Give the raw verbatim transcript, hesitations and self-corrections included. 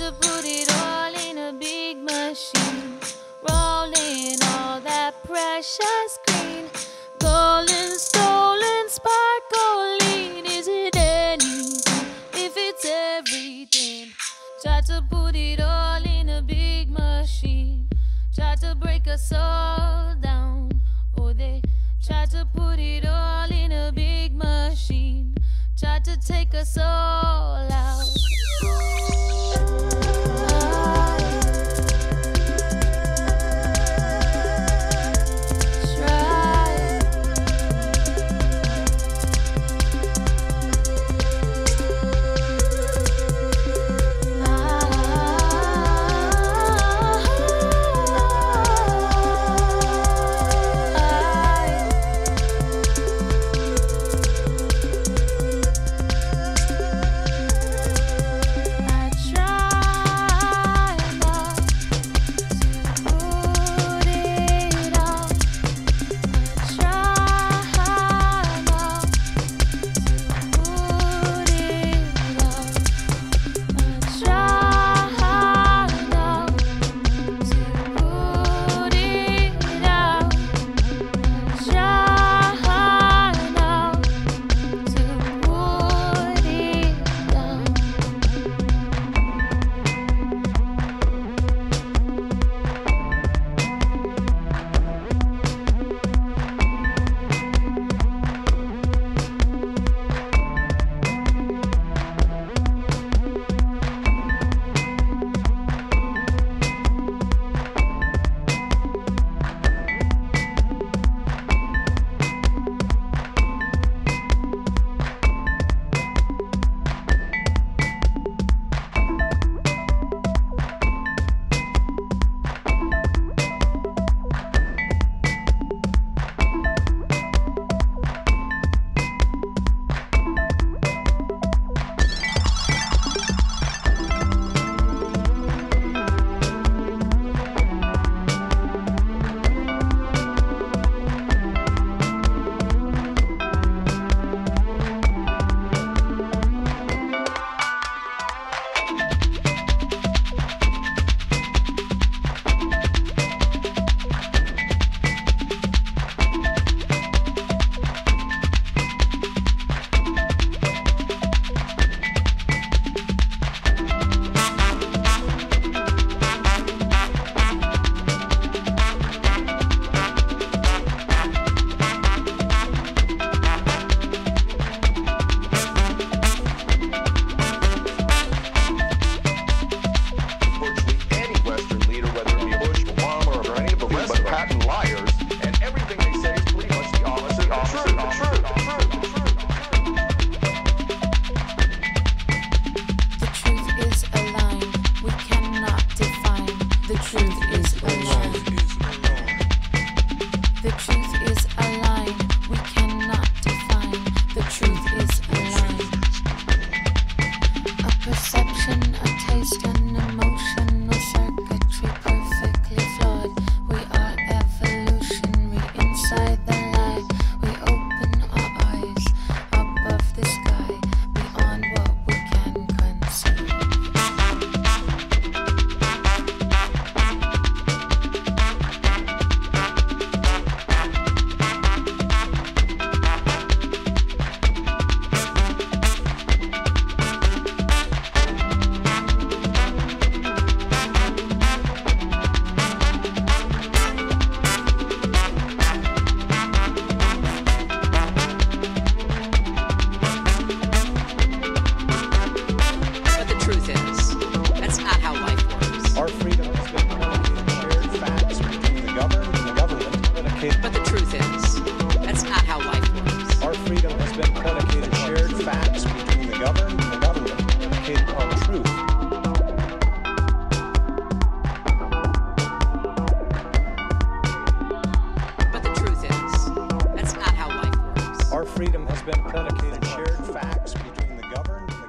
to put it all in a big machine, rolling all that precious green, golden, stolen, sparkling. Is it anything if it's everything? Try to put it all in a big machine, try to break us all down. Oh, they try to put it all in a big machine, try to take us all out. Freedom has been predicated on shared facts between the governed